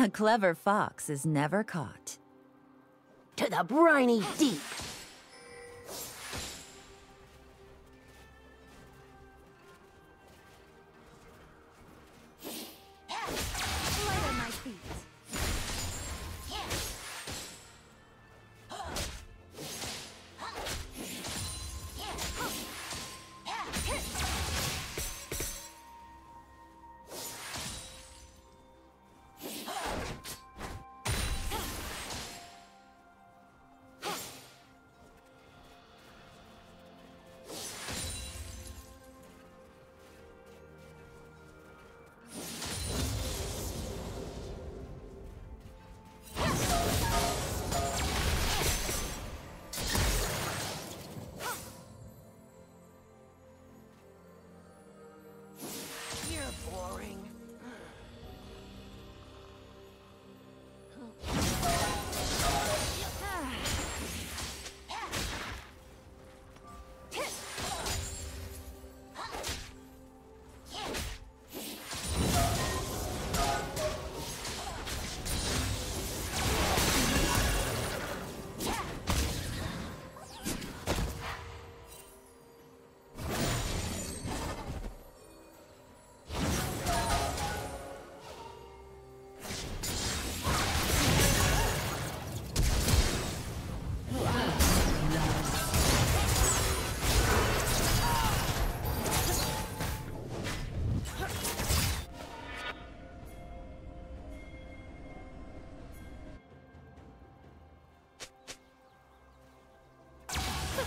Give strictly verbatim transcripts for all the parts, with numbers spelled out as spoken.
A clever fox is never caught. To the briny deep!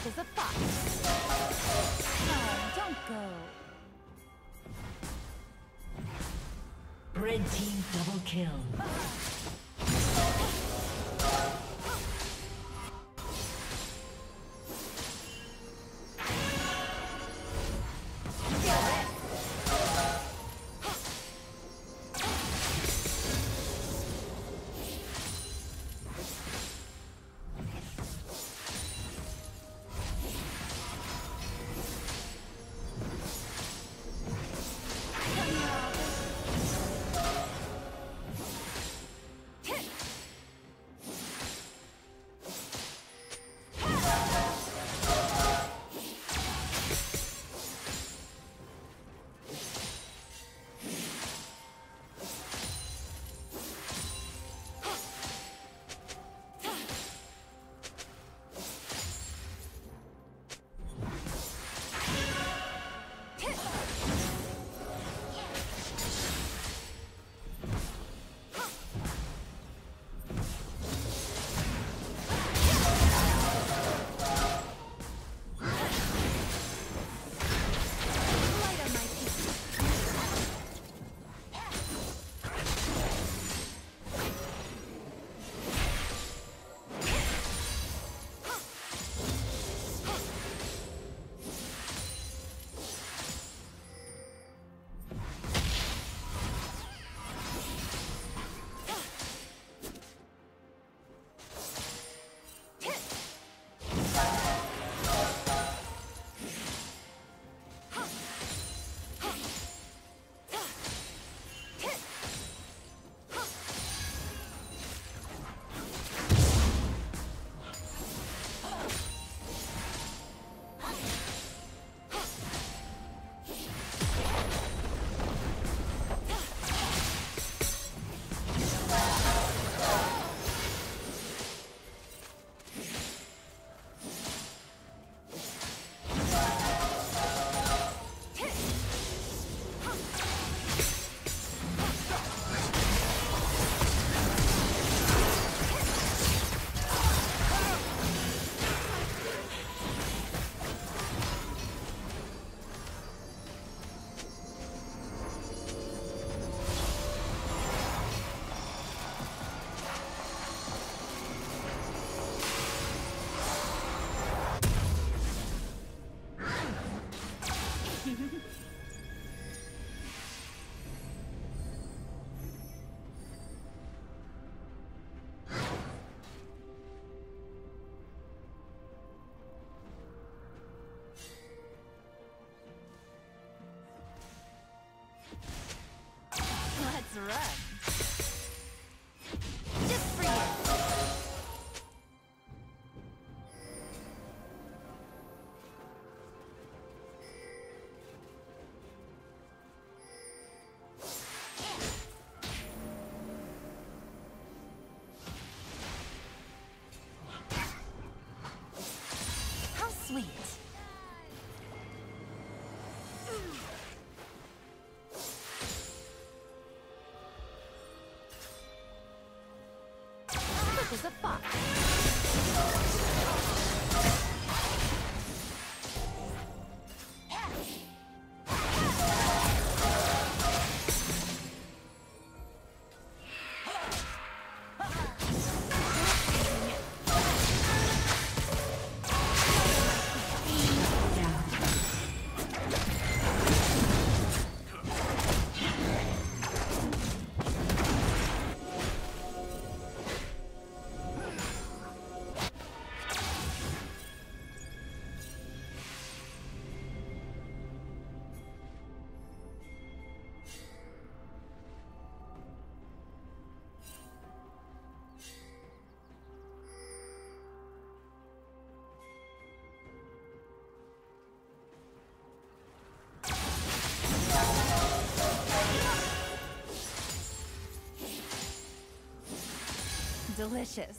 Is a fox. Oh, don't go. Red team double kill. Let's run. was a fox. Delicious.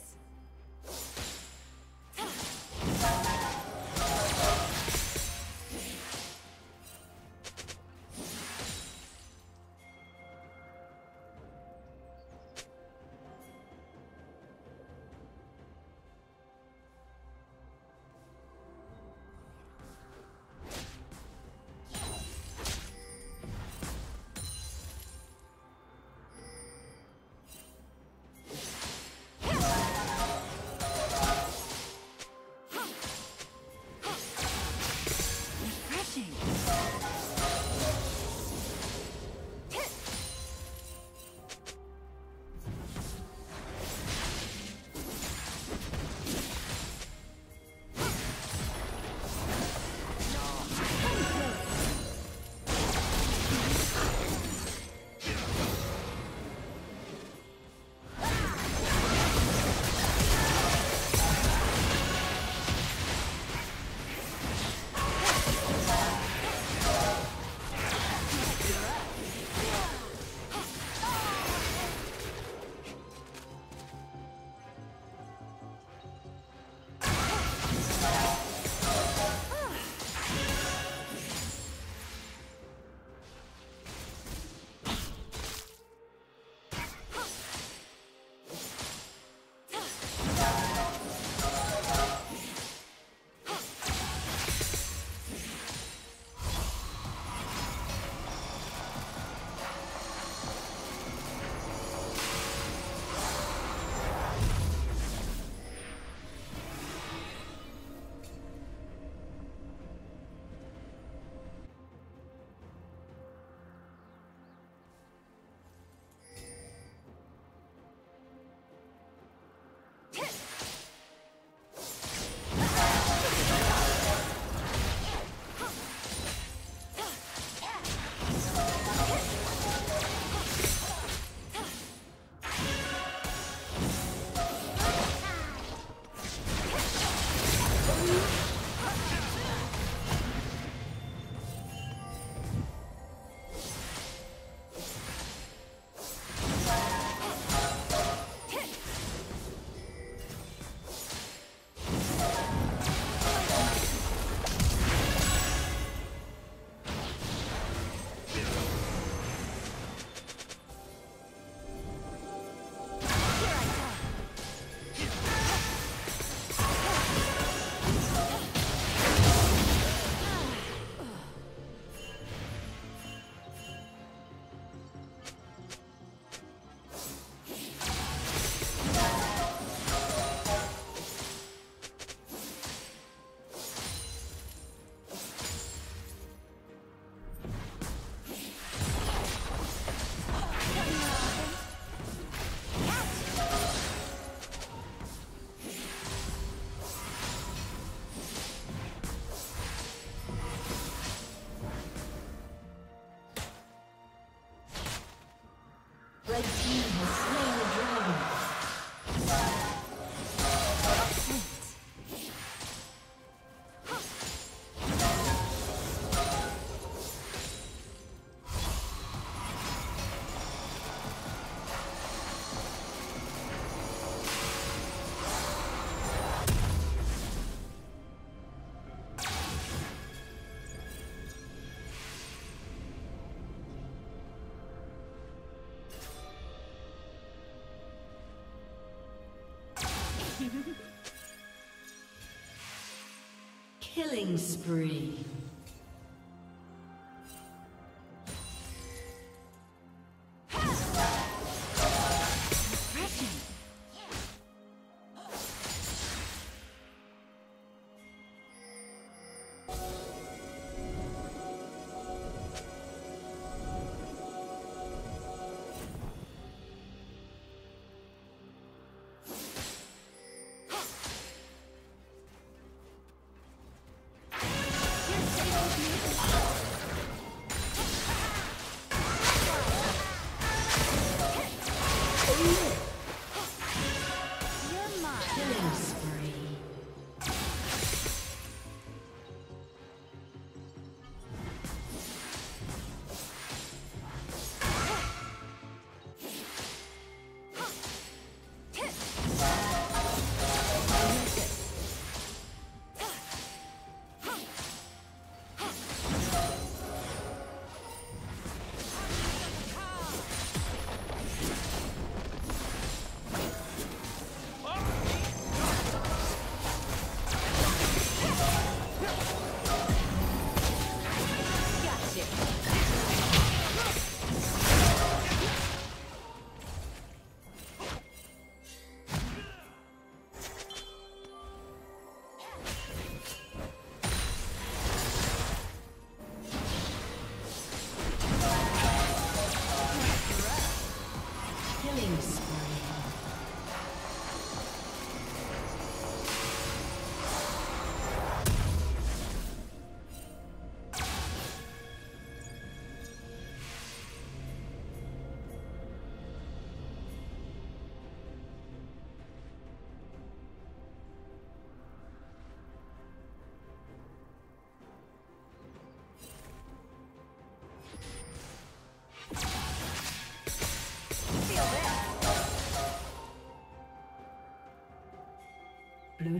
Killing spree. Blue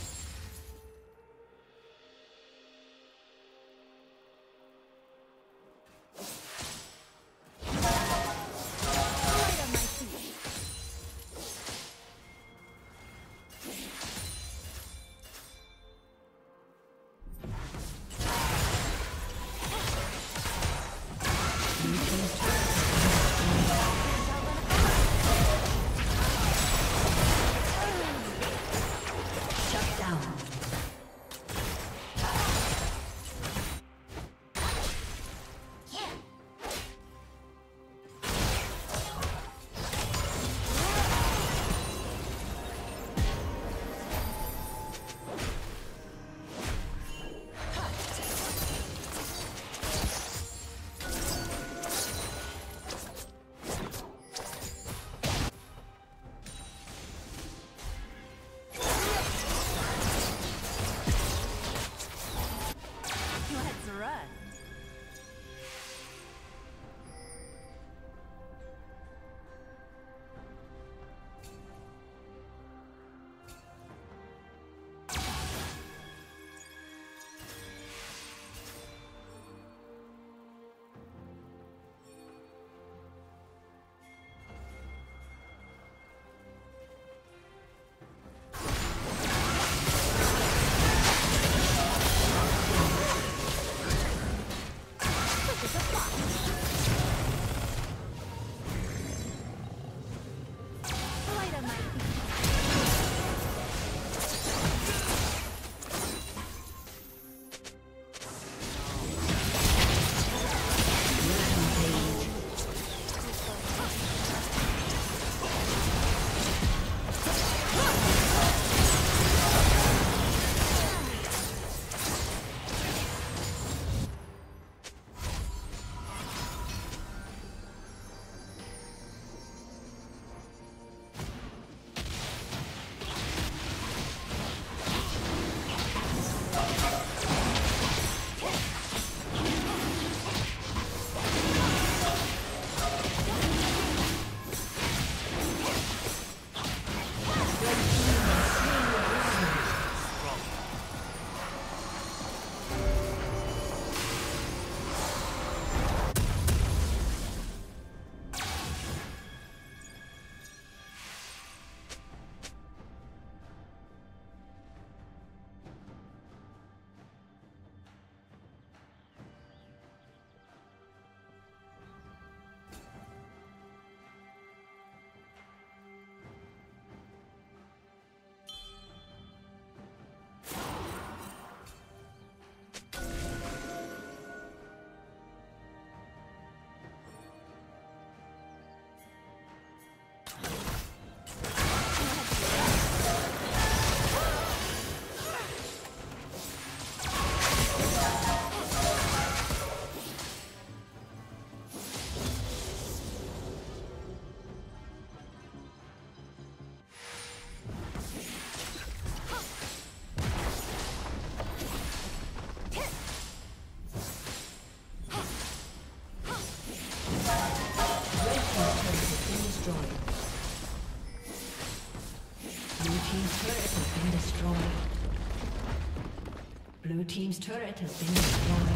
team's turret has been destroyed.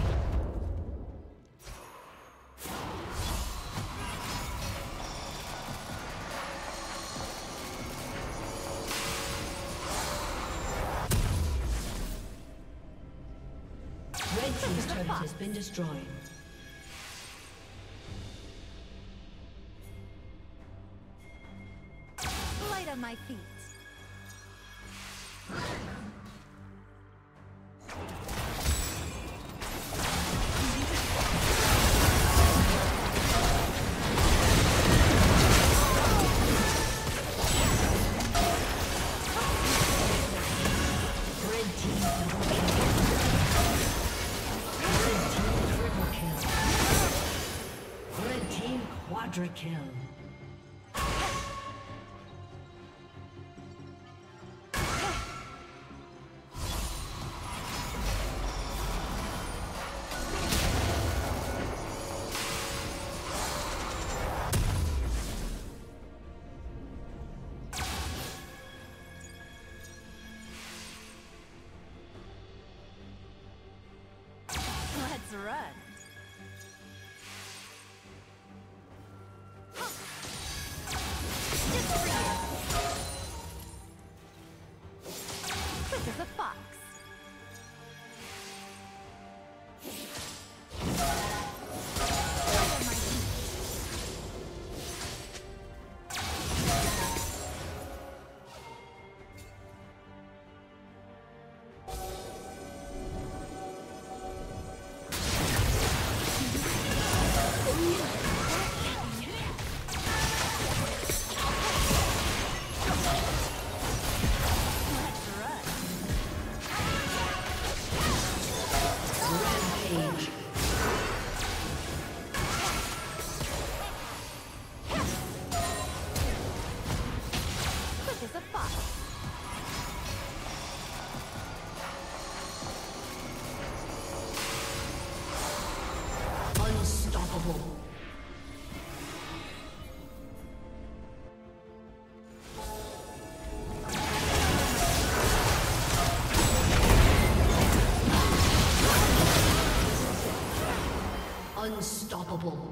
Red team's turret has been destroyed. Light on my feet. Kill. Let's run. Unstoppable.